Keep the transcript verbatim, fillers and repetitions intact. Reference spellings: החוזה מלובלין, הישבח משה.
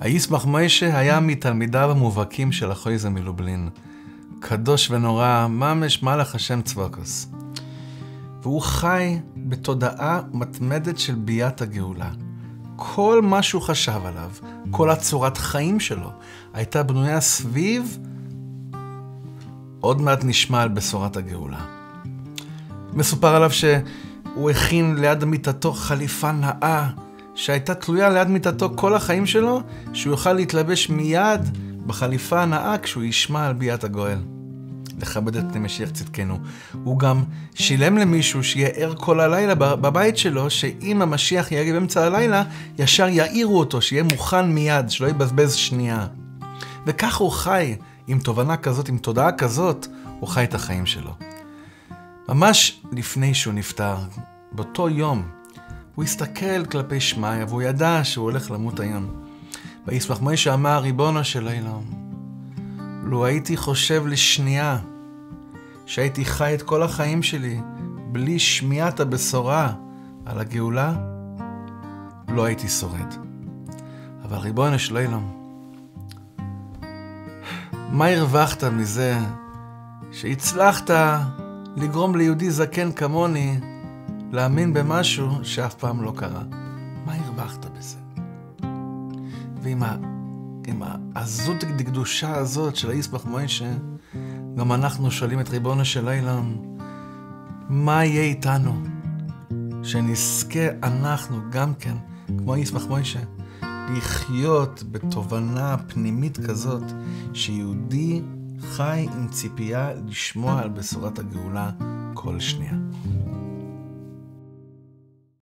הישבח משה היה מתלמידיו המובהקים של החוזה מלובלין. קדוש ונורא, ממש מלך השם צבאקוס. והוא חי בתודעה מתמדת של ביאת הגאולה. כל מה שהוא חשב עליו, כל הצורת חיים שלו, הייתה בנויה סביב, עוד מעט נשמע על בשורת הגאולה. מסופר עליו שהוא הכין ליד מיטתו חליפה נאה, שהייתה תלויה ליד מיטתו כל החיים שלו, שהוא יוכל להתלבש מיד בחליפה הנאה כשהוא ישמע על ביאת הגואל. לכבד את פני משיח צדקנו. הוא גם שילם למישהו שיהיה ער כל הלילה בבית שלו, שאם המשיח יגיע באמצע הלילה, ישר יעירו אותו, שיהיה מוכן מיד, שלא יבזבז שנייה. וכך הוא חי, עם תובנה כזאת, עם תודעה כזאת, הוא חי את החיים שלו. ממש לפני שהוא נפטר, באותו יום, הוא הסתכל כלפי שמיא, והוא ידע שהוא הולך למות היום. וישבח משה אמר, ריבונו של עולם, לו הייתי חושב לשנייה שהייתי חי את כל החיים שלי בלי שמיעת הבשורה על הגאולה, לא הייתי שורד. אבל ריבונו של עולם, מה הרווחת מזה שהצלחת לגרום ליהודי זקן כמוני להאמין במשהו שאף פעם לא קרה? מה הרווחת בזה? ועם ה... עם העזות הקדושה הזאת של הישבח משה, גם אנחנו שואלים את ריבונו של עולם, מה יהיה איתנו? שנזכה אנחנו גם כן, כמו הישבח משה, לחיות בתובנה פנימית כזאת, שיהודי חי עם ציפייה לשמוע על בשורת הגאולה כל שנייה.